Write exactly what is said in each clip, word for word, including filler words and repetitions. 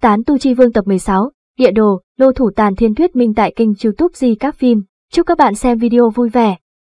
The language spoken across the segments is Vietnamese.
Tán Tu Chi Vương tập mười sáu, Địa Đồ, Nô Thủ Tàn Thiên thuyết minh tại kênh YouTube Di Các Phim. Chúc các bạn xem video vui vẻ.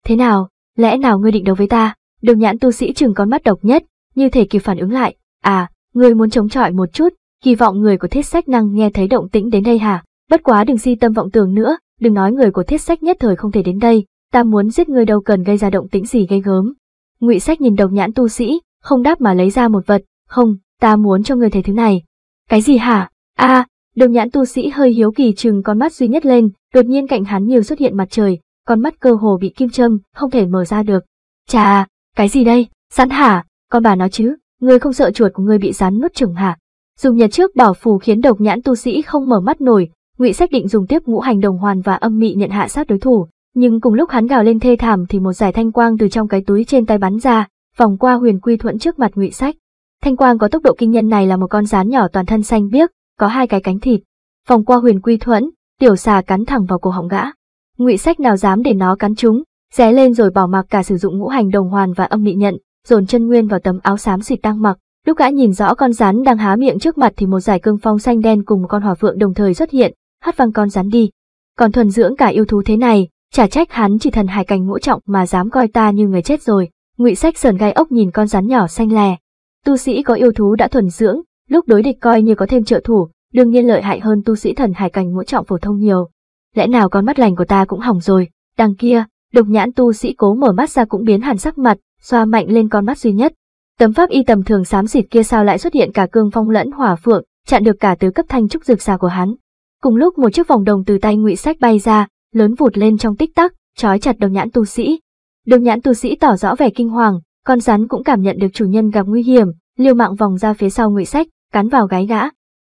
Thế nào, lẽ nào ngươi định đấu với ta? Độc Nhãn tu sĩ chừng con mắt độc nhất, như thể kịp phản ứng lại. À, ngươi muốn chống chọi một chút, kỳ vọng người của Thiết Sách năng nghe thấy động tĩnh đến đây hả? Bất quá đừng si tâm vọng tưởng nữa, đừng nói người của Thiết Sách nhất thời không thể đến đây, ta muốn giết ngươi đâu cần gây ra động tĩnh gì gây gớm. Ngụy Sách nhìn Độc Nhãn tu sĩ, không đáp mà lấy ra một vật. Không, ta muốn cho ngươi thấy thứ này. Cái gì hả? A, à, Độc Nhãn tu sĩ hơi hiếu kỳ chừng con mắt duy nhất lên, đột nhiên cạnh hắn nhiều xuất hiện mặt trời, con mắt cơ hồ bị kim châm, không thể mở ra được. Chà, cái gì đây? Rắn hả? Con bà nói chứ, ngươi không sợ chuột của ngươi bị rắn nuốt chửng hả? Dùng nhật trước bảo phù khiến Độc Nhãn tu sĩ không mở mắt nổi. Ngụy Sách định dùng tiếp ngũ hành đồng hoàn và âm mị nhận hạ sát đối thủ, nhưng cùng lúc hắn gào lên thê thảm thì một dải thanh quang từ trong cái túi trên tay bắn ra, vòng qua huyền quy thuận trước mặt Ngụy Sách. Thanh quang có tốc độ kinh nhân này là một con rắn nhỏ toàn thân xanh biếc, có hai cái cánh thịt. Vòng qua huyền quy thuận, tiểu xà cắn thẳng vào cổ họng gã. Ngụy Sách nào dám để nó cắn chúng, ré lên rồi bỏ mặc cả sử dụng ngũ hành đồng hoàn và âm mị nhận, dồn chân nguyên vào tấm áo xám xịt đang mặc. Lúc gã nhìn rõ con rắn đang há miệng trước mặt thì một dải cương phong xanh đen cùng một con hỏa phượng đồng thời xuất hiện, hất văng con rắn đi. Còn thuần dưỡng cả yêu thú thế này, chả trách hắn chỉ thần hải cảnh ngũ trọng mà dám coi ta như người chết rồi. Ngụy Sách sờn gai ốc nhìn con rắn nhỏ xanh lè. Tu sĩ có yêu thú đã thuần dưỡng, lúc đối địch coi như có thêm trợ thủ, đương nhiên lợi hại hơn tu sĩ thần hải cảnh ngũ trọng phổ thông nhiều. Lẽ nào con mắt lành của ta cũng hỏng rồi? Đằng kia, Độc Nhãn tu sĩ cố mở mắt ra cũng biến hẳn sắc mặt, xoa mạnh lên con mắt duy nhất. Tấm pháp y tầm thường xám xịt kia sao lại xuất hiện cả cương phong lẫn hỏa phượng, chặn được cả tứ cấp thanh trúc dược xà của hắn. Cùng lúc một chiếc vòng đồng từ tay Ngụy Sách bay ra, lớn vụt lên trong tích tắc, trói chặt Độc Nhãn tu sĩ. Độc Nhãn tu sĩ tỏ rõ vẻ kinh hoàng, con rắn cũng cảm nhận được chủ nhân gặp nguy hiểm, liều mạng vòng ra phía sau Ngụy Sách, cắn vào gáy gã.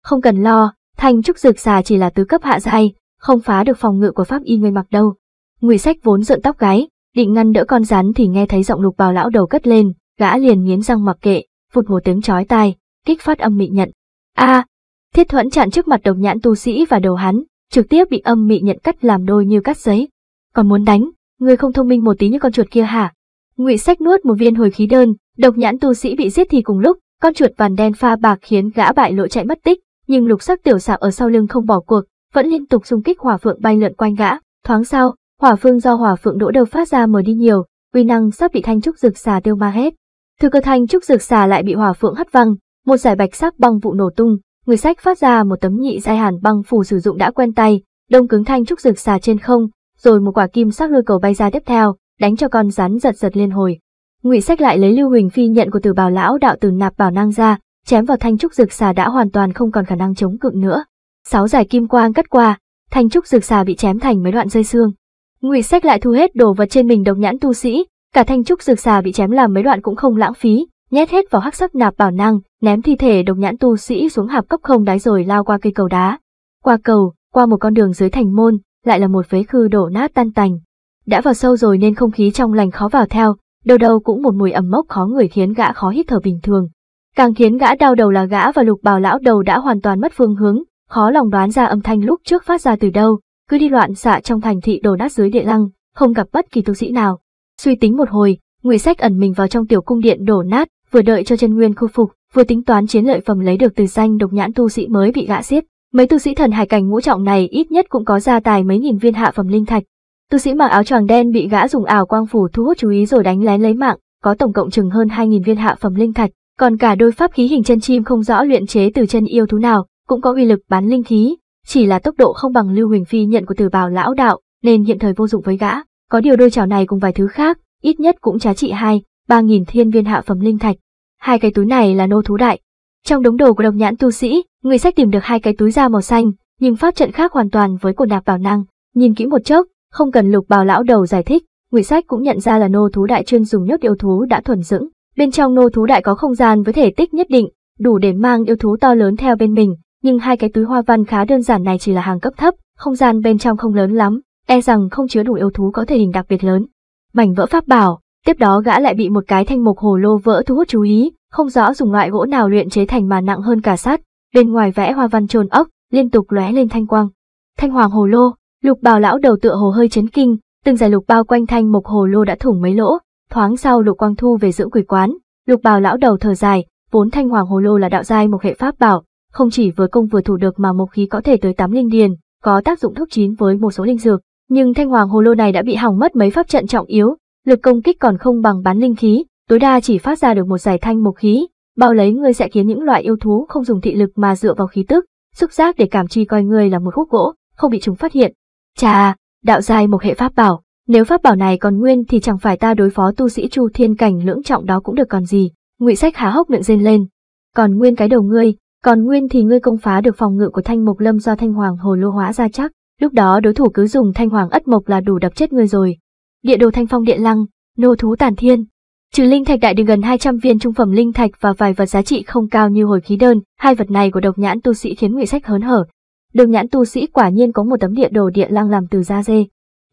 Không cần lo, thanh trúc dược xà chỉ là tứ cấp hạ giai, không phá được phòng ngự của pháp y ngươi mặc đâu. Ngụy Sách vốn rợn tóc gáy, định ngăn đỡ con rắn thì nghe thấy giọng Lục Bào lão đầu cất lên, gã liền nghiến răng mặc kệ, vụt một tiếng chói tai, kích phát âm mị nhận. A! À, thiết thuẫn chặn trước mặt Độc Nhãn tu sĩ và đầu hắn, trực tiếp bị âm mị nhận cắt làm đôi như cắt giấy. Còn muốn đánh, ngươi không thông minh một tí như con chuột kia hả? Ngụy Sách nuốt một viên hồi khí đơn, Độc Nhãn tu sĩ bị giết thì cùng lúc, con chuột vằn đen pha bạc khiến gã bại lộ chạy mất tích, nhưng lục sắc tiểu xảo ở sau lưng không bỏ cuộc, vẫn liên tục xung kích hỏa phượng bay lượn quanh gã. Thoáng sau, hỏa phương do hỏa phượng đỗ đầu phát ra mở đi nhiều, uy năng sắp bị thanh trúc dược xà tiêu ma hết. Thứ cơ thanh trúc dược xà lại bị hỏa phượng hất văng, một dải bạch sắc băng vụ nổ tung. Ngụy Sách phát ra một tấm nhị giai hàn băng phù sử dụng đã quen tay, đông cứng thanh trúc dược xà trên không, rồi một quả kim sắc lôi cầu bay ra tiếp theo, đánh cho con rắn giật giật liên hồi. Ngụy Sách lại lấy lưu huỳnh phi nhận của Từ Bào lão đạo từ nạp bảo năng ra, chém vào thanh trúc dược xà đã hoàn toàn không còn khả năng chống cự nữa. Sáu dải kim quang cắt qua, thanh trúc dược xà bị chém thành mấy đoạn dây xương. Ngụy Sách lại thu hết đồ vật trên mình Độc Nhãn tu sĩ, cả thanh trúc dược xà bị chém làm mấy đoạn cũng không lãng phí, nhét hết vào hắc sắc nạp bảo năng, ném thi thể Độc Nhãn tu sĩ xuống hạp cốc không đáy rồi lao qua cây cầu đá. Qua cầu, qua một con đường dưới thành môn, lại là một vế khư đổ nát tan tành. Đã vào sâu rồi nên không khí trong lành khó vào theo, đâu đâu cũng một mùi ẩm mốc khó người khiến gã khó hít thở bình thường. Càng khiến gã đau đầu là gã và Lục Bào lão đầu đã hoàn toàn mất phương hướng, khó lòng đoán ra âm thanh lúc trước phát ra từ đâu, cứ đi loạn xạ trong thành thị đổ nát dưới địa lăng, không gặp bất kỳ tu sĩ nào. Suy tính một hồi, Ngụy Sách ẩn mình vào trong tiểu cung điện đổ nát, vừa đợi cho chân nguyên khôi phục, vừa tính toán chiến lợi phẩm lấy được từ danh Độc Nhãn tu sĩ mới bị gã giết. Mấy tu sĩ thần hải cảnh ngũ trọng này ít nhất cũng có gia tài mấy nghìn viên hạ phẩm linh thạch. Tu sĩ mặc áo choàng đen bị gã dùng ảo quang phủ thu hút chú ý rồi đánh lén lấy mạng, có tổng cộng chừng hơn hai nghìn viên hạ phẩm linh thạch, còn cả đôi pháp khí hình chân chim không rõ luyện chế từ chân yêu thú nào, cũng có uy lực bán linh khí, chỉ là tốc độ không bằng lưu huỳnh phi nhận của Từ Bào lão đạo, nên hiện thời vô dụng với gã. Có điều đôi chảo này cùng vài thứ khác, ít nhất cũng giá trị hai, ba nghìn thiên viên hạ phẩm linh thạch. Hai cái túi này là nô thú đại. Trong đống đồ của Độc Nhãn tu sĩ, Ngụy Sách tìm được hai cái túi da màu xanh, nhưng pháp trận khác hoàn toàn với của nạp bảo năng. Nhìn kỹ một chốc, không cần Lục Bào lão đầu giải thích, Ngụy Sách cũng nhận ra là nô thú đại chuyên dùng nhốt yêu thú đã thuần dưỡng. Bên trong nô thú đại có không gian với thể tích nhất định, đủ để mang yêu thú to lớn theo bên mình, nhưng hai cái túi hoa văn khá đơn giản này chỉ là hàng cấp thấp, không gian bên trong không lớn lắm, e rằng không chứa đủ yêu thú có thể hình đặc biệt lớn. Mảnh vỡ pháp bảo, tiếp đó gã lại bị một cái thanh mục hồ lô vỡ thu hút chú ý, không rõ dùng loại gỗ nào luyện chế thành mà nặng hơn cả sắt, bên ngoài vẽ hoa văn trồn ốc, liên tục lóe lên thanh quang. Thanh hoàng hồ lô, Lục Bào lão đầu tựa hồ hơi chấn kinh, từng giải lục bao quanh thanh mục hồ lô đã thủng mấy lỗ. Thoáng sau lục quang thu về dưỡng quỷ quán, Lục Bào lão đầu thở dài, vốn thanh hoàng hồ lô là đạo giai một hệ pháp bảo, không chỉ vừa công vừa thủ được mà mộc khí có thể tới tám linh điền, có tác dụng thuốc chín với một số linh dược. Nhưng thanh hoàng hồ lô này đã bị hỏng mất mấy pháp trận trọng yếu, lực công kích còn không bằng bán linh khí, tối đa chỉ phát ra được một giải thanh mộc khí. Bao lấy ngươi sẽ khiến những loại yêu thú không dùng thị lực mà dựa vào khí tức, xúc giác để cảm chi coi ngươi là một khúc gỗ, không bị chúng phát hiện. Chà, đạo giai một hệ pháp bảo, nếu pháp bảo này còn nguyên thì chẳng phải ta đối phó tu sĩ Chu Thiên cảnh lưỡng trọng đó cũng được còn gì. Ngụy Sách há hốc miệng rên lên. Còn nguyên cái đầu ngươi, còn nguyên thì ngươi công phá được phòng ngự của Thanh Mộc Lâm do Thanh Hoàng Hồ Lô hóa ra chắc, lúc đó đối thủ cứ dùng Thanh Hoàng Ất Mộc là đủ đập chết ngươi rồi. Địa đồ Thanh Phong Điện Lăng, Nô Thú Tàn Thiên. Trừ linh thạch đại đường gần hai trăm viên trung phẩm linh thạch và vài vật giá trị không cao như hồi khí đơn, hai vật này của độc nhãn tu sĩ khiến Ngụy Sách hớn hở. Độc nhãn tu sĩ quả nhiên có một tấm địa đồ địa lăng làm từ da dê.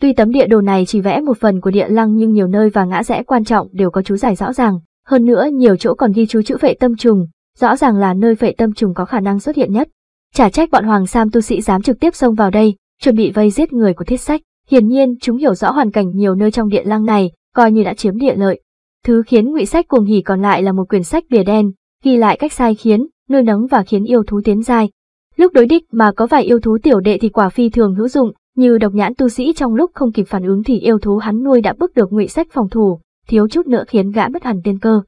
Tuy tấm địa đồ này chỉ vẽ một phần của địa lăng nhưng nhiều nơi và ngã rẽ quan trọng đều có chú giải rõ ràng, hơn nữa nhiều chỗ còn ghi chú chữ vệ tâm trùng, rõ ràng là nơi vệ tâm trùng có khả năng xuất hiện nhất. Chả trách bọn Hoàng Sam tu sĩ dám trực tiếp xông vào đây, chuẩn bị vây giết người của Thiết Sách, hiển nhiên chúng hiểu rõ hoàn cảnh nhiều nơi trong địa lăng này, coi như đã chiếm địa lợi. Thứ khiến Ngụy Sách cuồng hỉ còn lại là một quyển sách bìa đen, ghi lại cách sai khiến, nuôi nấng và khiến yêu thú tiến giai. Lúc đối địch mà có vài yêu thú tiểu đệ thì quả phi thường hữu dụng, như độc nhãn tu sĩ trong lúc không kịp phản ứng thì yêu thú hắn nuôi đã bức được Ngụy Sách phòng thủ, thiếu chút nữa khiến gã mất hẳn tiên cơ.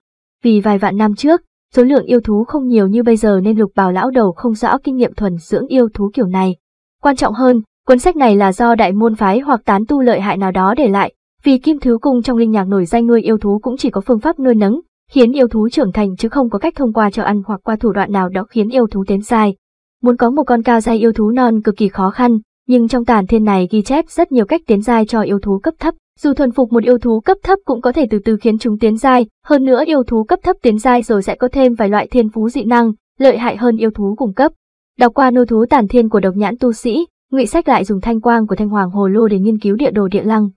Vì vài vạn năm trước, số lượng yêu thú không nhiều như bây giờ nên Lục Bào lão đầu không rõ kinh nghiệm thuần dưỡng yêu thú kiểu này. Quan trọng hơn, cuốn sách này là do đại môn phái hoặc tán tu lợi hại nào đó để lại. Vì Kim Thứ Cung trong linh nhạc nổi danh nuôi yêu thú cũng chỉ có phương pháp nuôi nấng, khiến yêu thú trưởng thành chứ không có cách thông qua cho ăn hoặc qua thủ đoạn nào đó khiến yêu thú tiến dài. Muốn có một con cao giai yêu thú non cực kỳ khó khăn, nhưng trong Tàn Thiên này ghi chép rất nhiều cách tiến dài cho yêu thú cấp thấp. Dù thuần phục một yêu thú cấp thấp cũng có thể từ từ khiến chúng tiến dài, hơn nữa yêu thú cấp thấp tiến dài rồi sẽ có thêm vài loại thiên phú dị năng, lợi hại hơn yêu thú cùng cấp. Đọc qua Nô Thú Tàn Thiên của độc nhãn tu sĩ, Ngụy Sách lại dùng thanh quang của Thanh Hoàng Hồ Lô để nghiên cứu địa đồ địa lăng.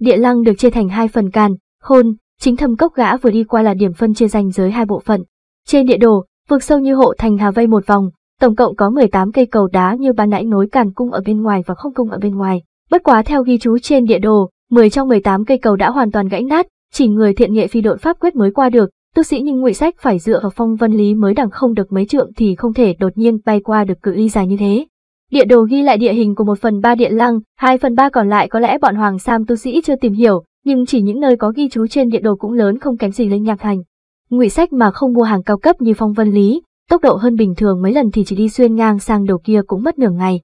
Địa lăng được chia thành hai phần càn, khôn, chính thâm cốc gã vừa đi qua là điểm phân chia ranh giới hai bộ phận. Trên địa đồ, vực sâu như hộ thành hà vây một vòng, tổng cộng có mười tám cây cầu đá như ban nãy nối càn cung ở bên ngoài và không cung ở bên ngoài. Bất quá theo ghi chú trên địa đồ, mười trong mười tám cây cầu đã hoàn toàn gãy nát, chỉ người thiện nghệ phi đội pháp quyết mới qua được, tu sĩ nhưng Ngụy Sách phải dựa vào phong vân lý mới đẳng không được mấy trượng thì không thể đột nhiên bay qua được cự ly dài như thế. Địa đồ ghi lại địa hình của một phần ba địa lăng, hai phần ba còn lại có lẽ bọn Hoàng Sam tu sĩ chưa tìm hiểu, nhưng chỉ những nơi có ghi chú trên địa đồ cũng lớn không kém gì Linh Nhạc Thành. Ngụy Sách mà không mua hàng cao cấp như phong vân lý, tốc độ hơn bình thường mấy lần thì chỉ đi xuyên ngang sang đầu kia cũng mất nửa ngày.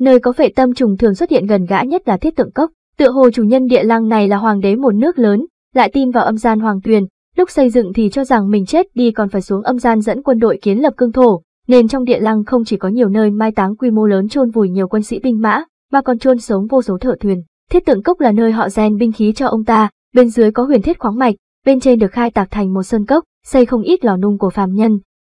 Nơi có vệ tâm trùng thường xuất hiện gần gã nhất là Thiết Tượng Cốc, tựa hồ chủ nhân địa lăng này là hoàng đế một nước lớn, lại tin vào âm gian hoàng tuyền, lúc xây dựng thì cho rằng mình chết đi còn phải xuống âm gian dẫn quân đội kiến lập cương thổ. Nên trong địa lăng không chỉ có nhiều nơi mai táng quy mô lớn chôn vùi nhiều quân sĩ binh mã, mà còn chôn sống vô số thợ thuyền. Thiết Tượng Cốc là nơi họ rèn binh khí cho ông ta, bên dưới có huyền thiết khoáng mạch, bên trên được khai tạc thành một sơn cốc, xây không ít lò nung của phàm nhân.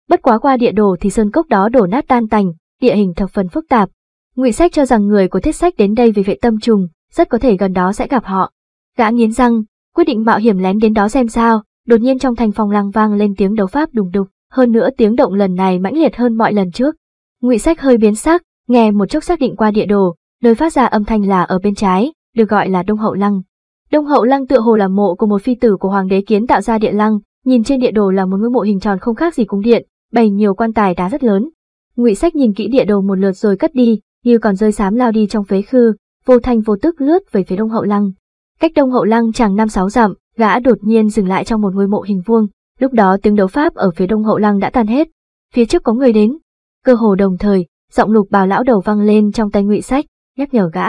Bất quá qua địa đồ thì sơn cốc đó đổ nát tan tành, địa hình thập phần phức tạp. Ngụy Sách cho rằng người của Thiết Sách đến đây vì vệ tâm trùng, rất có thể gần đó sẽ gặp họ. Gã nghiến răng, quyết định mạo hiểm lén đến đó xem sao. Đột nhiên trong thành phòng lăng vang lên tiếng đấu pháp đùng đục. Hơn nữa tiếng động lần này mãnh liệt hơn mọi lần trước. Ngụy Sách hơi biến sắc, nghe một chốc xác định qua địa đồ, nơi phát ra âm thanh là ở bên trái, được gọi là Đông Hậu Lăng. Đông Hậu Lăng tựa hồ là mộ của một phi tử của hoàng đế kiến tạo ra địa lăng, nhìn trên địa đồ là một ngôi mộ hình tròn không khác gì cung điện, bày nhiều quan tài đá rất lớn. Ngụy Sách nhìn kỹ địa đồ một lượt rồi cất đi, như còn rơi xám lao đi trong phế khư, vô thanh vô tức lướt về phía Đông Hậu Lăng. Cách Đông Hậu Lăng chàng năm sáu dặm, gã đột nhiên dừng lại trong một ngôi mộ hình vuông. Lúc đó tiếng đấu pháp ở phía Đông Hậu Lăng đã tan hết, phía trước có người đến. Cơ hồ đồng thời, giọng Lục Bào lão đầu vang lên trong tay Ngụy Sách, nhắc nhở gã.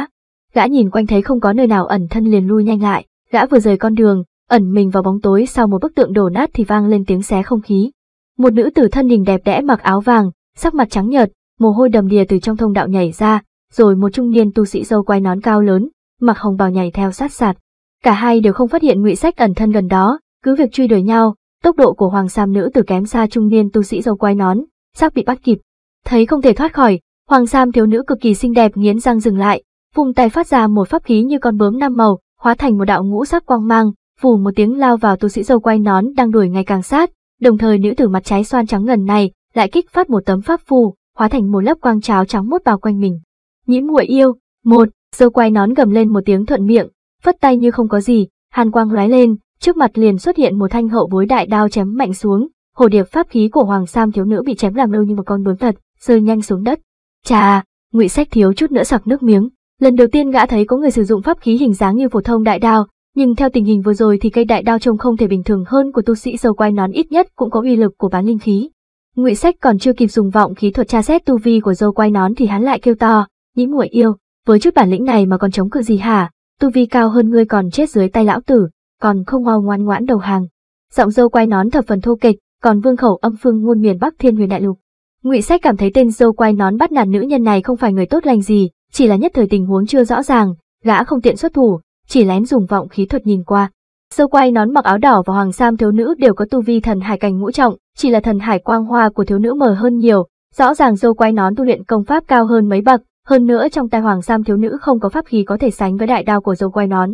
Gã nhìn quanh thấy không có nơi nào ẩn thân liền lui nhanh lại, gã vừa rời con đường, ẩn mình vào bóng tối sau một bức tượng đổ nát thì vang lên tiếng xé không khí. Một nữ tử thân hình đẹp đẽ mặc áo vàng, sắc mặt trắng nhợt, mồ hôi đầm đìa từ trong thông đạo nhảy ra, rồi một trung niên tu sĩ râu quai nón cao lớn, mặc hồng bào nhảy theo sát sạt. Cả hai đều không phát hiện Ngụy Sách ẩn thân gần đó, cứ việc truy đuổi nhau. Tốc độ của Hoàng Sam nữ tử kém xa trung niên tu sĩ râu quai nón, sắp bị bắt kịp. Thấy không thể thoát khỏi, Hoàng Sam thiếu nữ cực kỳ xinh đẹp nghiến răng dừng lại, vùng tay phát ra một pháp khí như con bướm năm màu, hóa thành một đạo ngũ sắc quang mang, vù một tiếng lao vào tu sĩ râu quai nón đang đuổi ngày càng sát. Đồng thời nữ tử mặt trái xoan trắng ngần này lại kích phát một tấm pháp phù, hóa thành một lớp quang tráo trắng mốt bao quanh mình. Nhĩ muội yêu, một, râu quai nón gầm lên một tiếng thuận miệng, phất tay như không có gì, hàn quang lóe lên. Trước mặt liền xuất hiện một thanh hậu bối đại đao chém mạnh xuống, hồ điệp pháp khí của Hoàng Sam thiếu nữ bị chém làm lơ như một con bướm thật, rơi nhanh xuống đất. Chà, Ngụy Sách thiếu chút nữa sặc nước miếng. Lần đầu tiên gã thấy có người sử dụng pháp khí hình dáng như phổ thông đại đao, nhưng theo tình hình vừa rồi thì cây đại đao trông không thể bình thường hơn của tu sĩ dầu quai nón ít nhất cũng có uy lực của bán linh khí. Ngụy Sách còn chưa kịp dùng vọng khí thuật tra xét tu vi của dâu quai nón thì hắn lại kêu to, "Nhĩ muội yêu, với chút bản lĩnh này mà còn chống cự gì hả? Tu vi cao hơn ngươi còn chết dưới tay lão tử, còn không ngoan ngoan ngoãn đầu hàng." Giọng dâu quai nón thập phần thô kịch, còn vương khẩu âm phương ngôn miền Bắc Thiên Huyền đại lục. Ngụy Sách cảm thấy tên dâu quai nón bắt nạt nữ nhân này không phải người tốt lành gì, chỉ là nhất thời tình huống chưa rõ ràng, gã không tiện xuất thủ, chỉ lén dùng vọng khí thuật nhìn qua. Dâu quai nón mặc áo đỏ và hoàng sam thiếu nữ đều có tu vi thần hải cảnh ngũ trọng, chỉ là thần hải quang hoa của thiếu nữ mờ hơn nhiều, rõ ràng dâu quai nón tu luyện công pháp cao hơn mấy bậc, hơn nữa trong tay hoàng sam thiếu nữ không có pháp khí có thể sánh với đại đao của dâu quai nón.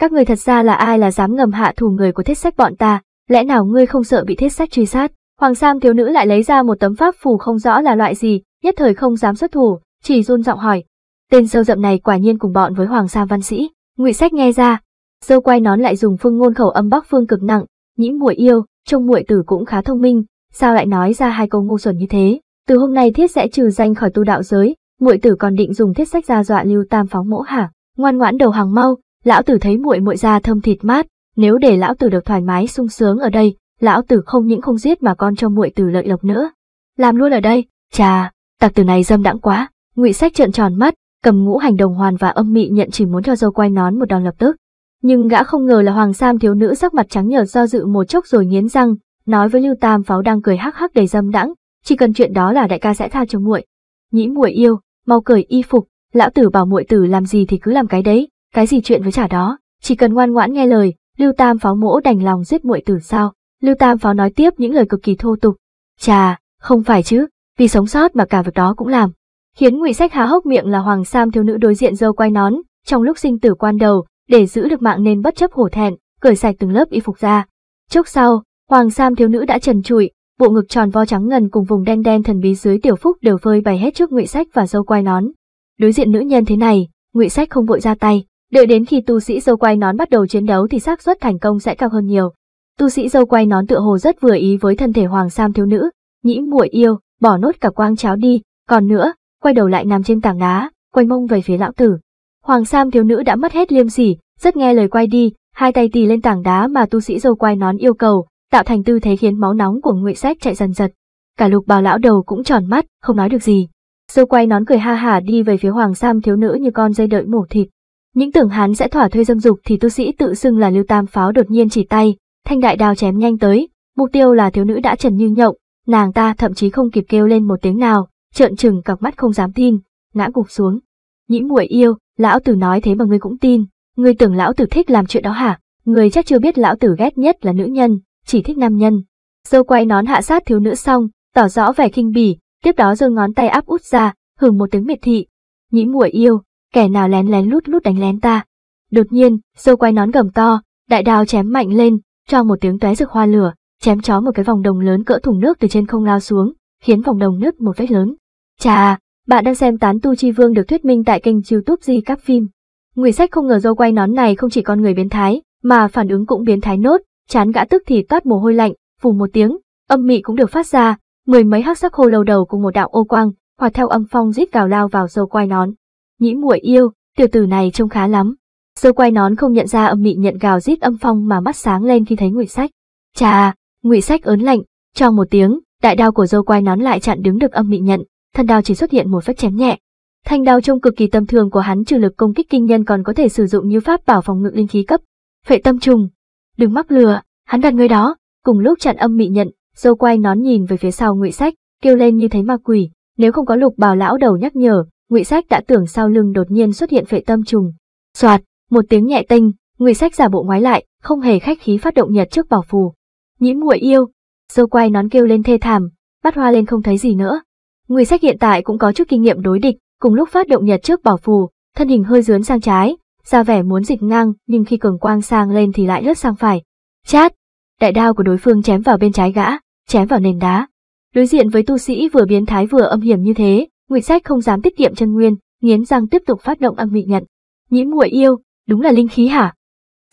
"Các người thật ra là ai, là dám ngầm hạ thủ người của Thiết Sách bọn ta, lẽ nào ngươi không sợ bị Thiết Sách truy sát?" Hoàng sam thiếu nữ lại lấy ra một tấm pháp phù không rõ là loại gì, nhất thời không dám xuất thủ, chỉ run giọng hỏi. Tên sâu rậm này quả nhiên cùng bọn với hoàng sam văn sĩ. Ngụy Sách nghe ra, dâu quai nón lại dùng phương ngôn khẩu âm Bắc Phương cực nặng, "Nhĩ muội yêu, trông muội tử cũng khá thông minh, sao lại nói ra hai câu ngu xuẩn như thế? Từ hôm nay Thiết sẽ trừ danh khỏi tu đạo giới, muội tử còn định dùng Thiết Sách ra dọa Lưu Tam Pháo mỗ hả? Ngoan ngoãn đầu hàng mau, lão tử thấy muội muội ra thơm thịt mát, nếu để lão tử được thoải mái sung sướng ở đây, lão tử không những không giết mà còn cho muội tử lợi lộc nữa. Làm luôn ở đây." Chà, tặc tử này dâm đãng quá. Ngụy Sách trợn tròn mắt, cầm ngũ hành đồng hoàn và âm mị nhận chỉ muốn cho dâu quai nón một đòn lập tức. Nhưng gã không ngờ là hoàng sam thiếu nữ sắc mặt trắng nhợt do dự một chốc rồi nghiến răng, nói với Lưu Tam Pháo đang cười hắc hắc đầy dâm đãng, "Chỉ cần chuyện đó là đại ca sẽ tha cho muội. Nhĩ muội yêu, mau cởi y phục, lão tử bảo muội tử làm gì thì cứ làm cái đấy, cái gì chuyện với trả đó, chỉ cần ngoan ngoãn nghe lời, Lưu Tam Pháo mỗ đành lòng giết muội tử sao?" Lưu Tam Pháo nói tiếp những lời cực kỳ thô tục. Chà, không phải chứ, vì sống sót mà cả việc đó cũng làm. Khiến Ngụy Sách há hốc miệng là hoàng sam thiếu nữ đối diện dâu quai nón, trong lúc sinh tử quan đầu, để giữ được mạng nên bất chấp hổ thẹn, cởi sạch từng lớp y phục ra. Chốc sau, hoàng sam thiếu nữ đã trần trụi, bộ ngực tròn vo trắng ngần cùng vùng đen đen thần bí dưới tiểu phúc đều phơi bày hết trước Ngụy Sách và dâu quai nón. Đối diện nữ nhân thế này, Ngụy Sách không vội ra tay, đợi đến khi tu sĩ dâu quai nón bắt đầu chiến đấu thì xác suất thành công sẽ cao hơn nhiều. Tu sĩ dâu quai nón tựa hồ rất vừa ý với thân thể hoàng sam thiếu nữ. "Nhĩ muội yêu, bỏ nốt cả quang cháo đi, còn nữa, quay đầu lại nằm trên tảng đá, quay mông về phía lão tử." Hoàng sam thiếu nữ đã mất hết liêm sỉ, rất nghe lời quay đi, hai tay tì lên tảng đá mà tu sĩ dâu quai nón yêu cầu, tạo thành tư thế khiến máu nóng của Ngụy Sách chạy dần dật. Cả Lục Bào lão đầu cũng tròn mắt, không nói được gì. Dâu quai nón cười ha hả đi về phía hoàng sam thiếu nữ như con dây đợi mổ thịt. Những tưởng hắn sẽ thỏa thuê dâm dục thì tu sĩ tự xưng là Lưu Tam Pháo đột nhiên chỉ tay, thanh đại đao chém nhanh tới, mục tiêu là thiếu nữ đã trần như nhộng. Nàng ta thậm chí không kịp kêu lên một tiếng nào, trợn trừng cặp mắt không dám tin, ngã gục xuống. "Nhĩ muội yêu, lão tử nói thế mà ngươi cũng tin, ngươi tưởng lão tử thích làm chuyện đó hả? Ngươi chắc chưa biết lão tử ghét nhất là nữ nhân, chỉ thích nam nhân." Dâu quay nón hạ sát thiếu nữ xong, tỏ rõ vẻ khinh bỉ, tiếp đó giơ ngón tay áp út ra, hừ một tiếng miệt thị. "Nhĩ muội yêu, kẻ nào lén lén lút lút đánh lén ta?" Đột nhiên, dâu quay nón gầm to, đại đao chém mạnh lên, cho một tiếng tóe rực hoa lửa, chém chó một cái vòng đồng lớn cỡ thùng nước từ trên không lao xuống, khiến vòng đồng nứt một vết lớn. Chà, bạn đang xem Tán Tu Chi Vương được thuyết minh tại kênh YouTube Di Các Phim. Ngụy Sách không ngờ dâu quay nón này không chỉ con người biến thái, mà phản ứng cũng biến thái nốt, chán gã tức thì toát mồ hôi lạnh, phù một tiếng, âm mị cũng được phát ra, mười mấy hắc sắc khô lâu đầu cùng một đạo ô quang, hòa theo âm phong rít gào lao vào dâu quay nón. "Nhĩ muội yêu, tiểu tử này trông khá lắm." Dâu quay nón không nhận ra âm mị nhận gào rít âm phong mà mắt sáng lên khi thấy Ngụy Sách. Chà, Ngụy Sách ớn lạnh, trong một tiếng, đại đao của dâu quai nón lại chặn đứng được âm mị nhận, thân đao chỉ xuất hiện một vết chém nhẹ. Thanh đao trông cực kỳ tầm thường của hắn trừ lực công kích kinh nhân còn có thể sử dụng như pháp bảo phòng ngự linh khí cấp. "Phệ tâm trùng, đừng mắc lừa, hắn đặt ngươi đó." Cùng lúc chặn âm mị nhận, dâu quai nón nhìn về phía sau Ngụy Sách, kêu lên như thấy ma quỷ, nếu không có Lục Bào lão đầu nhắc nhở, Ngụy Sách đã tưởng sau lưng đột nhiên xuất hiện phệ tâm trùng. Soạt, một tiếng nhẹ tinh, Ngụy Sách giả bộ ngoái lại, không hề khách khí phát động nhật trước bảo phù. "Nhĩ muội yêu!" Dâu quai nón kêu lên thê thảm, mắt hoa lên không thấy gì nữa. Ngụy Sách hiện tại cũng có chút kinh nghiệm đối địch, cùng lúc phát động nhật trước bảo phù, thân hình hơi dướn sang trái, ra vẻ muốn dịch ngang, nhưng khi cường quang sang lên thì lại lướt sang phải. Chát! Đại đao của đối phương chém vào bên trái gã, chém vào nền đá. Đối diện với tu sĩ vừa biến thái vừa âm hiểm như thế, Ngụy Sách không dám tiết kiệm chân nguyên, nghiến răng tiếp tục phát động âm mị nhận. "Nhĩ muội yêu, đúng là linh khí hả?"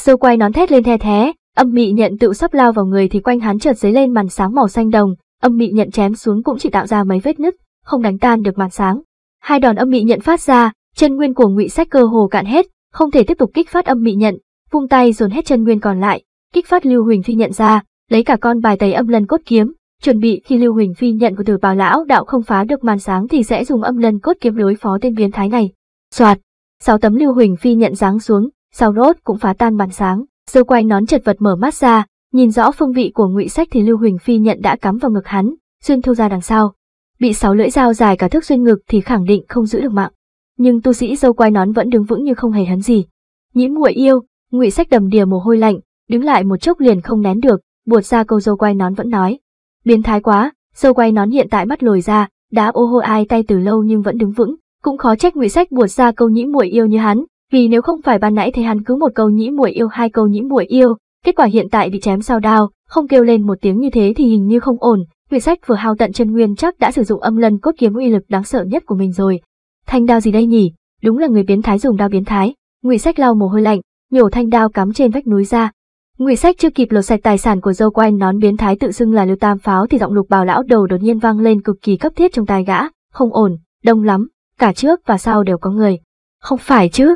Dâu quai nón thét lên the thé. Âm mị nhận tựu sắp lao vào người thì quanh hắn chợt dấy lên màn sáng màu xanh đồng, âm mị nhận chém xuống cũng chỉ tạo ra mấy vết nứt, không đánh tan được màn sáng. Hai đòn âm mị nhận phát ra, chân nguyên của Ngụy Sách cơ hồ cạn hết, không thể tiếp tục kích phát âm mị nhận, vung tay dồn hết chân nguyên còn lại, kích phát Lưu Huỳnh Phi nhận ra, lấy cả con bài tẩy âm lân cốt kiếm, chuẩn bị khi Lưu Huỳnh Phi nhận của Tử Bào lão đạo không phá được màn sáng thì sẽ dùng âm lân cốt kiếm đối phó tên biến thái này. Soạt, sáu tấm Lưu Huỳnh Phi nhận giáng xuống, sau rốt cũng phá tan màn sáng. Dâu quay nón chật vật mở mắt ra, nhìn rõ phương vị của Ngụy Sách thì Lưu Huỳnh Phi nhận đã cắm vào ngực hắn, xuyên thâu ra đằng sau. Bị sáu lưỡi dao dài cả thước xuyên ngực thì khẳng định không giữ được mạng. Nhưng tu sĩ dâu quay nón vẫn đứng vững như không hề hấn gì. Nhĩ muội yêu, Ngụy Sách đầm đìa mồ hôi lạnh, đứng lại một chốc liền không nén được, buột ra câu dâu quay nón vẫn nói. Biến thái quá, dâu quay nón hiện tại mắt lồi ra, đã ô hô ai tay từ lâu nhưng vẫn đứng vững, cũng khó trách Ngụy Sách buột ra câu nhĩ muội yêu như hắn, vì nếu không phải ban nãy thấy hắn cứ một câu nhĩ muội yêu hai câu nhĩ muội yêu, kết quả hiện tại bị chém sao đao, không kêu lên một tiếng như thế thì hình như không ổn. Ngụy Sách vừa hao tận chân nguyên chắc đã sử dụng âm lân cốt kiếm uy lực đáng sợ nhất của mình rồi. Thanh đao gì đây nhỉ? Đúng là người biến thái dùng đao biến thái. Ngụy Sách lau mồ hôi lạnh, nhổ thanh đao cắm trên vách núi ra. Ngụy Sách chưa kịp lột sạch tài sản của dâu quanh nón biến thái tự xưng là Lưu Tam Pháo thì giọng Lục Bào lão đầu đột nhiên vang lên cực kỳ cấp thiết trong tai gã. Không ổn, đông lắm, cả trước và sau đều có người. Không phải chứ?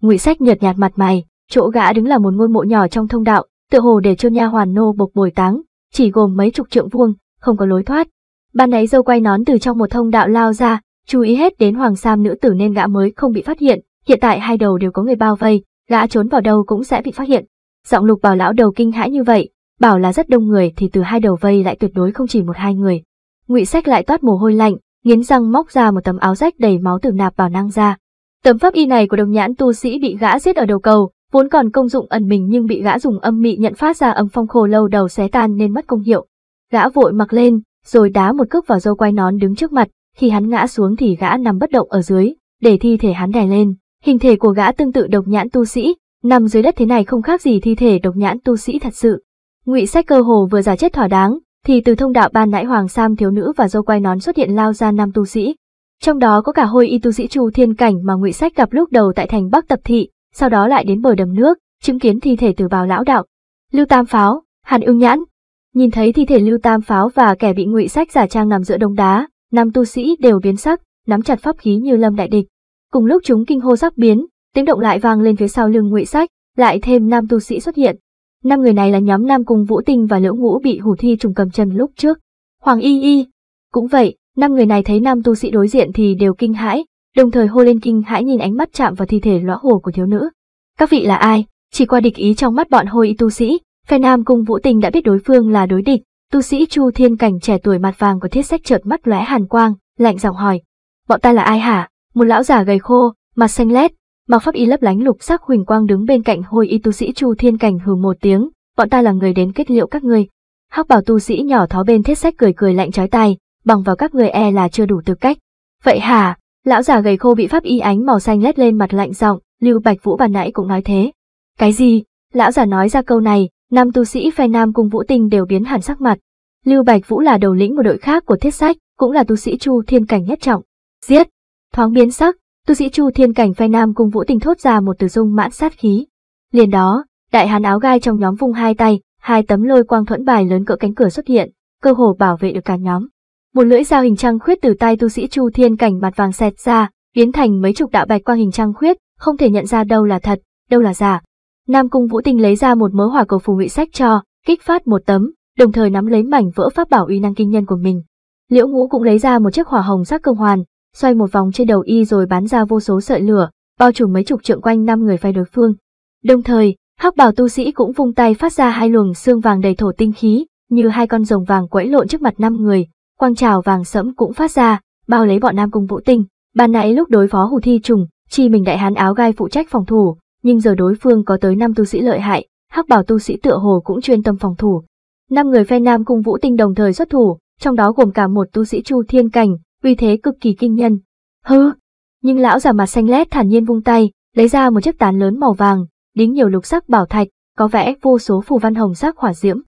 Ngụy Sách nhợt nhạt mặt mày, chỗ gã đứng là một ngôi mộ nhỏ trong thông đạo, tựa hồ để cho nha hoàn nô bộc bồi táng, chỉ gồm mấy chục trượng vuông, không có lối thoát. Ban nãy dâu quay nón từ trong một thông đạo lao ra, chú ý hết đến hoàng sam nữ tử nên gã mới không bị phát hiện. Hiện tại hai đầu đều có người bao vây, gã trốn vào đâu cũng sẽ bị phát hiện. Giọng Lục Bào lão đầu kinh hãi như vậy, bảo là rất đông người thì từ hai đầu vây lại tuyệt đối không chỉ một hai người. Ngụy Sách lại toát mồ hôi lạnh, nghiến răng móc ra một tấm áo rách đầy máu từ nạp vào nang ra. Tấm pháp y này của Độc Nhãn tu sĩ bị gã giết ở đầu cầu, vốn còn công dụng ẩn mình nhưng bị gã dùng âm mị nhận phát ra âm phong khô lâu đầu xé tan nên mất công hiệu. Gã vội mặc lên, rồi đá một cước vào dâu quay nón đứng trước mặt, khi hắn ngã xuống thì gã nằm bất động ở dưới, để thi thể hắn đè lên. Hình thể của gã tương tự Độc Nhãn tu sĩ, nằm dưới đất thế này không khác gì thi thể Độc Nhãn tu sĩ thật sự. Ngụy Sách cơ hồ vừa giả chết thỏa đáng, thì từ thông đạo ban nãy hoàng sam thiếu nữ và dâu quay nón xuất hiện lao ra năm tu sĩ. Trong đó có cả hôi y tu sĩ Chu Thiên Cảnh mà Ngụy Sách gặp lúc đầu tại thành Bắc Tập Thị, sau đó lại đến bờ đầm nước, chứng kiến thi thể Tử Bào lão đạo. Lưu Tam Pháo, Hàn Ưng Nhãn. Nhìn thấy thi thể Lưu Tam Pháo và kẻ bị Ngụy Sách giả trang nằm giữa đống đá, năm tu sĩ đều biến sắc, nắm chặt pháp khí như lâm đại địch. Cùng lúc chúng kinh hô sắc biến, tiếng động lại vang lên phía sau lưng Ngụy Sách, lại thêm năm tu sĩ xuất hiện. Năm người này là nhóm Nam Cung Vũ Tình và Liễu Ngũ bị hủ thi trùng cầm chân lúc trước. Hoàng Y Y cũng vậy, năm người này thấy năm tu sĩ đối diện thì đều kinh hãi, đồng thời hô lên kinh hãi nhìn ánh mắt chạm vào thi thể lõa hồ của thiếu nữ. Các vị là ai? Chỉ qua địch ý trong mắt bọn hôi y tu sĩ, phe Nam Cung Vũ Tình đã biết đối phương là đối địch. Tu sĩ Chu Thiên Cảnh trẻ tuổi mặt vàng của Thiết Sách chợt mắt lóe hàn quang, lạnh giọng hỏi: "Bọn ta là ai hả?" Một lão giả gầy khô, mặt xanh lét, mặc pháp y lấp lánh lục sắc huỳnh quang đứng bên cạnh hôi y tu sĩ Chu Thiên Cảnh hừ một tiếng: "Bọn ta là người đến kết liễu các ngươi." Hắc bào tu sĩ nhỏ thó bên Thiết Sách cười cười lạnh chói tai: "Bằng vào các người e là chưa đủ tư cách." "Vậy hả?" Lão già gầy khô bị pháp y ánh màu xanh lét lên mặt lạnh giọng: "Lưu Bạch Vũ bàn nãy cũng nói thế." "Cái gì?" Lão già nói ra câu này, năm tu sĩ phe Nam Cung Vũ Tình đều biến hẳn sắc mặt. Lưu Bạch Vũ là đầu lĩnh một đội khác của Thiết Sách, cũng là tu sĩ Chu Thiên Cảnh nhất trọng. "Giết!" Thoáng biến sắc, tu sĩ Chu Thiên Cảnh phe Nam Cung Vũ Tình thốt ra một từ dung mãn sát khí. Liền đó, đại hán áo gai trong nhóm vung hai tay, hai tấm lôi quang thuẫn bài lớn cỡ cánh cửa xuất hiện, cơ hồ bảo vệ được cả nhóm. Một lưỡi dao hình trăng khuyết từ tay tu sĩ Chu Thiên Cảnh mặt vàng xẹt ra, biến thành mấy chục đạo bạch quang hình trăng khuyết, không thể nhận ra đâu là thật, đâu là giả. Nam Cung Vũ Tình lấy ra một mớ hỏa cầu phù Ngụy Sách cho, kích phát một tấm, đồng thời nắm lấy mảnh vỡ pháp bảo uy năng kinh nhân của mình. Liễu Ngũ cũng lấy ra một chiếc hỏa hồng sắc cương hoàn, xoay một vòng trên đầu y rồi bắn ra vô số sợi lửa, bao trùm mấy chục trượng quanh năm người phe đối phương. Đồng thời, hắc bào tu sĩ cũng vung tay phát ra hai luồng xương vàng đầy thổ tinh khí, như hai con rồng vàng quẫy lộn trước mặt năm người. Quang trào vàng sẫm cũng phát ra, bao lấy bọn Nam Cung Vũ Tình. Ban nãy lúc đối phó hủ thi trùng, chỉ mình đại hán áo gai phụ trách phòng thủ, nhưng giờ đối phương có tới năm tu sĩ lợi hại, hắc bảo tu sĩ tựa hồ cũng chuyên tâm phòng thủ. Năm người phe Nam Cung Vũ Tình đồng thời xuất thủ, trong đó gồm cả một tu sĩ Chu Thiên Cảnh, uy thế cực kỳ kinh nhân. Hừ, nhưng lão già mặt xanh lét thản nhiên vung tay, lấy ra một chiếc tán lớn màu vàng, đính nhiều lục sắc bảo thạch, có vẽ vô số phù văn hồng sắc hỏa diễm.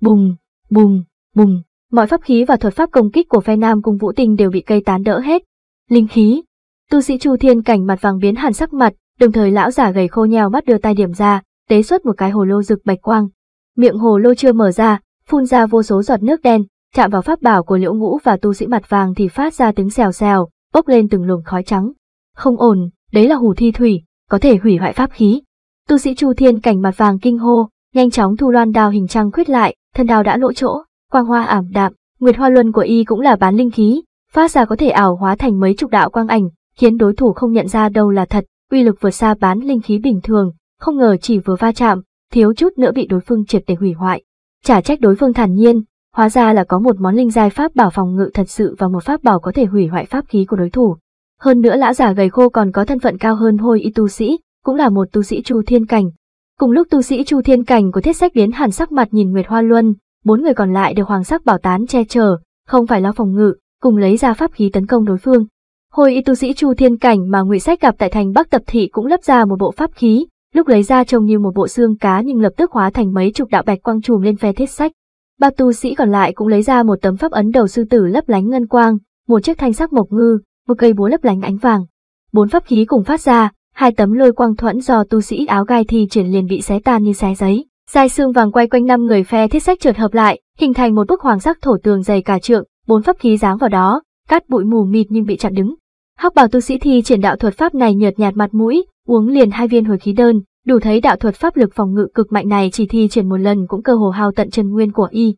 Bùng, bùng, bùng. Mọi pháp khí và thuật pháp công kích của phe Nam Cung Vũ Tình đều bị cây tán đỡ hết. Linh khí. Tu sĩ Chu Thiên Cảnh mặt vàng biến hẳn sắc mặt, đồng thời lão giả gầy khô nheo mắt đưa tay điểm ra, tế xuất một cái hồ lô rực bạch quang. Miệng hồ lô chưa mở ra, phun ra vô số giọt nước đen, chạm vào pháp bảo của Liễu Ngũ và tu sĩ mặt vàng thì phát ra tiếng xèo xèo, bốc lên từng luồng khói trắng. Không ổn, đấy là hồ thi thủy, có thể hủy hoại pháp khí. Tu sĩ Chu Thiên cảnh mặt vàng kinh hô, nhanh chóng thu loan đao hình trăng khuyết lại, thân đao đã lỗ chỗ, quang hoa ảm đạm, nguyệt hoa luân của y cũng là bán linh khí, phát ra có thể ảo hóa thành mấy chục đạo quang ảnh, khiến đối thủ không nhận ra đâu là thật, uy lực vượt xa bán linh khí bình thường, không ngờ chỉ vừa va chạm, thiếu chút nữa bị đối phương triệt để hủy hoại. Chả trách đối phương thản nhiên, hóa ra là có một món linh giai pháp bảo phòng ngự thật sự và một pháp bảo có thể hủy hoại pháp khí của đối thủ. Hơn nữa lão giả gầy khô còn có thân phận cao hơn Hôi Y tu sĩ, cũng là một tu sĩ Chu Thiên cảnh. Cùng lúc tu sĩ Chu Thiên cảnh của Thiết Sách biến hẳn sắc mặt nhìn Nguyệt Hoa Luân, bốn người còn lại đều hoàng sắc bảo tán che chở, không phải lo phòng ngự, cùng lấy ra pháp khí tấn công đối phương. Hôi Y tu sĩ Chu Thiên cảnh mà Ngụy Sách gặp tại thành Bắc Tập Thị cũng lấp ra một bộ pháp khí, lúc lấy ra trông như một bộ xương cá nhưng lập tức hóa thành mấy chục đạo bạch quang trùm lên phe Thiết Sách. Ba tu sĩ còn lại cũng lấy ra một tấm pháp ấn đầu sư tử lấp lánh ngân quang, một chiếc thanh sắc mộc ngư, một cây búa lấp lánh ánh vàng. Bốn pháp khí cùng phát ra, hai tấm lôi quang thuẫn do tu sĩ áo gai thi triển liền bị xé tan như xé giấy. Dải xương vàng quay quanh năm người phe Thiết Sách trượt hợp lại, hình thành một bức hoàng sắc thổ tường dày cả trượng, bốn pháp khí giáng vào đó, cát bụi mù mịt nhưng bị chặn đứng. Hắc bào tu sĩ thi triển đạo thuật pháp này nhợt nhạt mặt mũi, uống liền hai viên hồi khí đơn, đủ thấy đạo thuật pháp lực phòng ngự cực mạnh này chỉ thi triển một lần cũng cơ hồ hao tận chân nguyên của y.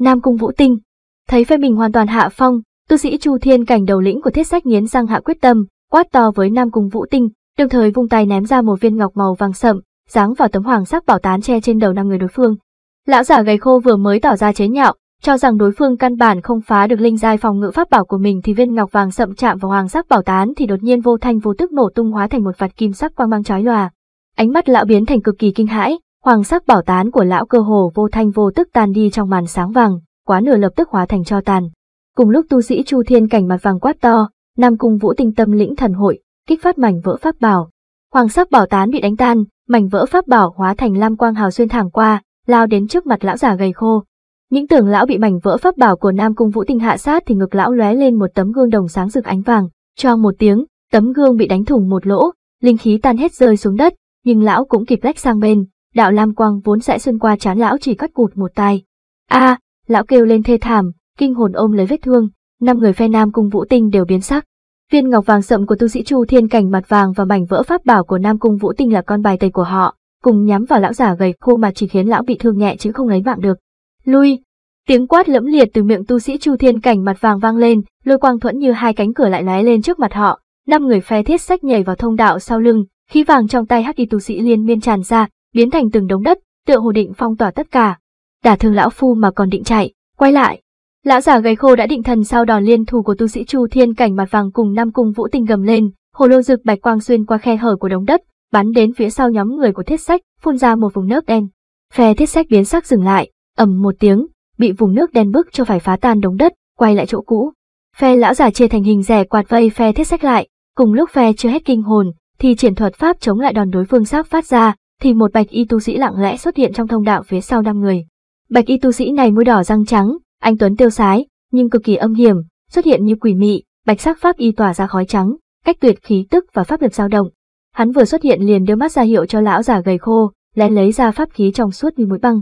Nam Cung Vũ Tình thấy phe mình hoàn toàn hạ phong, tu sĩ Chu Thiên cảnh đầu lĩnh của Thiết Sách nghiến răng hạ quyết tâm, quát to với Nam Cung Vũ Tình, đồng thời vung tay ném ra một viên ngọc màu vàng sậm, giáng vào tấm hoàng sắc bảo tán che trên đầu năm người đối phương. Lão giả gầy khô vừa mới tỏ ra chế nhạo, cho rằng đối phương căn bản không phá được linh giai phòng ngự pháp bảo của mình thì viên ngọc vàng sậm chạm vào hoàng sắc bảo tán thì đột nhiên vô thanh vô tức nổ tung hóa thành một vạt kim sắc quang mang chói lòa. Ánh mắt lão biến thành cực kỳ kinh hãi, hoàng sắc bảo tán của lão cơ hồ vô thanh vô tức tan đi trong màn sáng vàng, quá nửa lập tức hóa thành tro tàn. Cùng lúc tu sĩ Chu Thiên cảnh mặt vàng quát to, Nam Cung Vũ Tình tâm lĩnh thần hội, kích phát mảnh vỡ pháp bảo. Hoàng sắc bảo tán bị đánh tan, mảnh vỡ pháp bảo hóa thành lam quang hào xuyên thẳng qua, lao đến trước mặt lão giả gầy khô. Những tưởng lão bị mảnh vỡ pháp bảo của Nam Cung Vũ Tình hạ sát thì ngực lão lóe lên một tấm gương đồng sáng rực ánh vàng, choang một tiếng, tấm gương bị đánh thủng một lỗ, linh khí tan hết rơi xuống đất, nhưng lão cũng kịp lách sang bên, đạo lam quang vốn sẽ xuyên qua trán lão chỉ cắt cụt một tai. A, à, lão kêu lên thê thảm, kinh hồn ôm lấy vết thương, năm người phe Nam Cung Vũ Tình đều biến sắc. Viên ngọc vàng sậm của tu sĩ Chu Thiên cảnh mặt vàng và mảnh vỡ pháp bảo của Nam Cung Vũ Tình là con bài tây của họ, cùng nhắm vào lão giả gầy khô mà chỉ khiến lão bị thương nhẹ chứ không lấy mạng được. Lui! Tiếng quát lẫm liệt từ miệng tu sĩ Chu Thiên cảnh mặt vàng vang lên, lôi quang thuẫn như hai cánh cửa lại lóe lên trước mặt họ. Năm người phe Thiết Sách nhảy vào thông đạo sau lưng, khí vàng trong tay hắc y tu sĩ liên miên tràn ra, biến thành từng đống đất, tựa hồ định phong tỏa tất cả. Đả thương lão phu mà còn định chạy, quay lại! Lão giả gầy khô đã định thần sau đòn liên thủ của tu sĩ Chu Thiên cảnh mặt vàng cùng Nam Cung Vũ Tình gầm lên, hồ lô rực bạch quang xuyên qua khe hở của đống đất, bắn đến phía sau nhóm người của Thiết Sách, phun ra một vùng nước đen. Phe Thiết Sách biến sắc dừng lại, ầm một tiếng, bị vùng nước đen bức cho phải phá tan đống đất, quay lại chỗ cũ. Phe lão giả chia thành hình rẻ quạt vây phe Thiết Sách lại, cùng lúc phe chưa hết kinh hồn, thì triển thuật pháp chống lại đòn đối phương sắp phát ra, thì một bạch y tu sĩ lặng lẽ xuất hiện trong thông đạo phía sau năm người. Bạch y tu sĩ này môi đỏ răng trắng, anh tuấn tiêu sái, nhưng cực kỳ âm hiểm, xuất hiện như quỷ mị, bạch sắc pháp y tỏa ra khói trắng, cách tuyệt khí tức và pháp lực dao động. Hắn vừa xuất hiện liền đưa mắt ra hiệu cho lão giả gầy khô, lén lấy ra pháp khí trong suốt như mũi băng.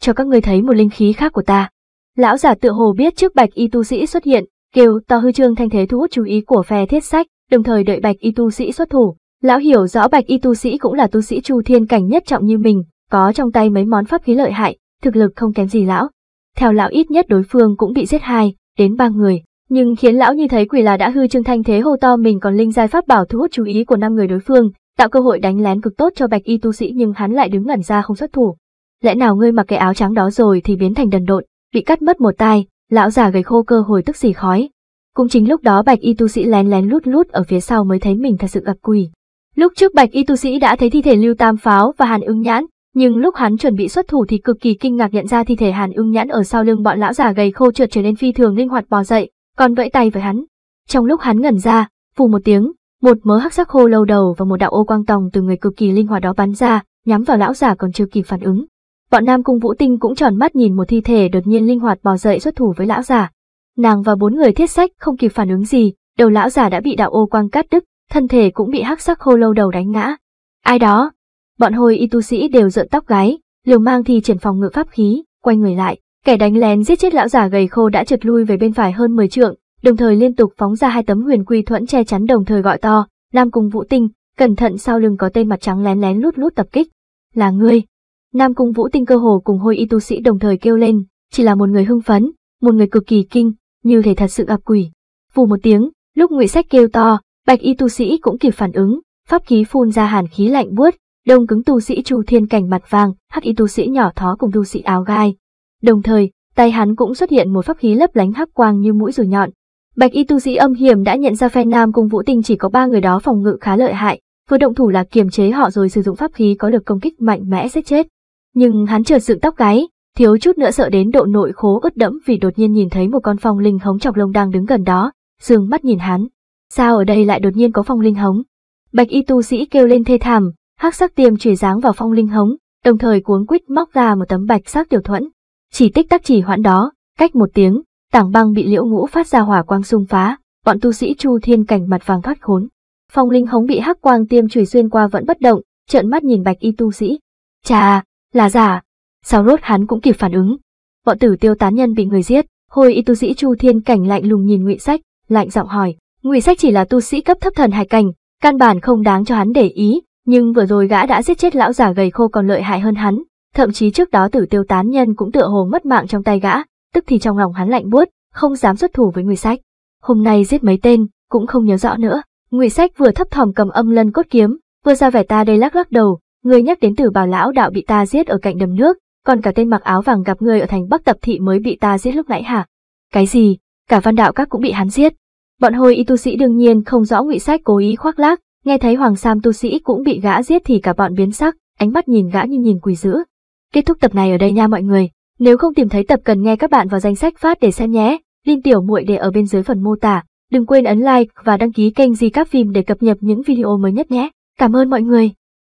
Cho các ngươi thấy một linh khí khác của ta. Lão giả tựa hồ biết trước bạch y tu sĩ xuất hiện, kêu to hư trương thanh thế thu hút chú ý của phe Thiết Sách, đồng thời đợi bạch y tu sĩ xuất thủ. Lão hiểu rõ bạch y tu sĩ cũng là tu sĩ Chu Thiên cảnh nhất trọng như mình, có trong tay mấy món pháp khí lợi hại, thực lực không kém gì lão. Theo lão ít nhất đối phương cũng bị giết hai đến ba người, nhưng khiến lão như thấy quỷ là đã hư trương thanh thế hô to mình còn linh giai pháp bảo thu hút chú ý của năm người đối phương, tạo cơ hội đánh lén cực tốt cho bạch y tu sĩ, nhưng hắn lại đứng ngẩn ra không xuất thủ. Lẽ nào ngươi mặc cái áo trắng đó rồi thì biến thành đần độn, bị cắt mất một tai? Lão già gầy khô cơ hồi tức xì khói. Cũng chính lúc đó bạch y tu sĩ lén lén lút lút ở phía sau mới thấy mình thật sự gặp quỷ. Lúc trước bạch y tu sĩ đã thấy thi thể Lưu Tam Pháo và Hàn Ưng Nhãn, nhưng lúc hắn chuẩn bị xuất thủ thì cực kỳ kinh ngạc nhận ra thi thể Hàn Ưng Nhãn ở sau lưng bọn lão già gầy khô trượt trở nên phi thường linh hoạt bò dậy, còn vẫy tay với hắn. Trong lúc hắn ngẩn ra, phù một tiếng, một mớ hắc sắc khô lâu đầu và một đạo ô quang tòng từ người cực kỳ linh hoạt đó bắn ra, nhắm vào lão già còn chưa kịp phản ứng. Bọn Nam Cung Vũ Tình cũng tròn mắt nhìn một thi thể đột nhiên linh hoạt bò dậy xuất thủ với lão già. Nàng và bốn người Thiết Sách không kịp phản ứng gì, đầu lão già đã bị đạo ô quang cắt đứt, thân thể cũng bị hắc sắc khô lâu đầu đánh ngã. Ai đó? Bọn Hôi Y tu sĩ đều rợn tóc gáy, liều mang thi triển phòng ngự pháp khí, quay người lại, Kẻ đánh lén giết chết lão giả gầy khô đã trượt lui về bên phải hơn mười trượng, đồng thời liên tục phóng ra hai tấm huyền quy thuẫn che chắn, đồng thời gọi to: Nam Cung Vũ Tình, cẩn thận sau lưng có tên mặt trắng lén lén lút lút tập kích. Là ngươi? Nam Cung Vũ Tình cơ hồ cùng hôi y tu sĩ đồng thời kêu lên, chỉ là một người hưng phấn, một người cực kỳ kinh, như thể thật sự gặp quỷ. Phù một tiếng, lúc Ngụy Sách kêu to, bạch y tu sĩ cũng kịp phản ứng, pháp khí phun ra hàn khí lạnh buốt, đông cứng tu sĩ Chu Thiên cảnh mặt vàng, hắc y tu sĩ nhỏ thó cùng tu sĩ áo gai. Đồng thời, tay hắn cũng xuất hiện một pháp khí lấp lánh hắc quang như mũi rùa nhọn. Bạch y tu sĩ âm hiểm đã nhận ra phe Nam Cung Vũ Tình chỉ có ba người đó phòng ngự khá lợi hại, vừa động thủ là kiềm chế họ rồi sử dụng pháp khí có được công kích mạnh mẽ giết chết. Nhưng hắn chợt dựng tóc gáy, thiếu chút nữa sợ đến độ nội khố ướt đẫm vì đột nhiên nhìn thấy một con phong linh hống chọc lông đang đứng gần đó, dương mắt nhìn hắn. Sao ở đây lại đột nhiên có phong linh hống? Bạch y tu sĩ kêu lên thê thảm, hắc sắc tiêm chùy giáng vào phong linh hống, đồng thời cuống quýt móc ra một tấm bạch sắc tiểu thuẫn. Chỉ tích tắc chỉ hoãn đó, cách một tiếng, tảng băng bị Liễu Ngũ phát ra hỏa quang xung phá, bọn tu sĩ Chu Thiên cảnh mặt vàng thoát khốn. Phong linh hống bị hắc quang tiêm chùy xuyên qua vẫn bất động, trợn mắt nhìn bạch y tu sĩ. Chà, là giả. Sau rốt hắn cũng kịp phản ứng. Bọn tử tiêu tán nhân bị người giết, hồi y tu sĩ Chu Thiên cảnh lạnh lùng nhìn Ngụy Sách, lạnh giọng hỏi. Ngụy Sách chỉ là tu sĩ cấp thấp thần hải cảnh, căn bản không đáng cho hắn để ý, nhưng vừa rồi gã đã giết chết lão giả gầy khô còn lợi hại hơn hắn, thậm chí trước đó tử tiêu tán nhân cũng tựa hồ mất mạng trong tay gã, tức thì trong lòng hắn lạnh buốt, không dám xuất thủ với Ngụy Sách. Hôm nay giết mấy tên, cũng không nhớ rõ nữa. Ngụy Sách vừa thấp thỏm cầm âm lân cốt kiếm, vừa ra vẻ ta đây lắc lắc đầu, người nhắc đến Tử Bào lão đạo bị ta giết ở cạnh đầm nước, còn cả tên mặc áo vàng gặp người ở thành Bắc Tập thị mới bị ta giết lúc nãy hả? Cái gì? Cả Văn đạo các cũng bị hắn giết? Bọn hồi y tu sĩ đương nhiên không rõ Ngụy Sách cố ý khoác lác, nghe thấy Hoàng Sam tu sĩ cũng bị gã giết thì cả bọn biến sắc, ánh mắt nhìn gã như nhìn quỷ dữ. Kết thúc tập này ở đây nha mọi người, nếu không tìm thấy tập cần nghe các bạn vào danh sách phát để xem nhé, link tiểu muội để ở bên dưới phần mô tả, đừng quên ấn like và đăng ký kênh Di Các Phim để cập nhật những video mới nhất nhé. Cảm ơn mọi người.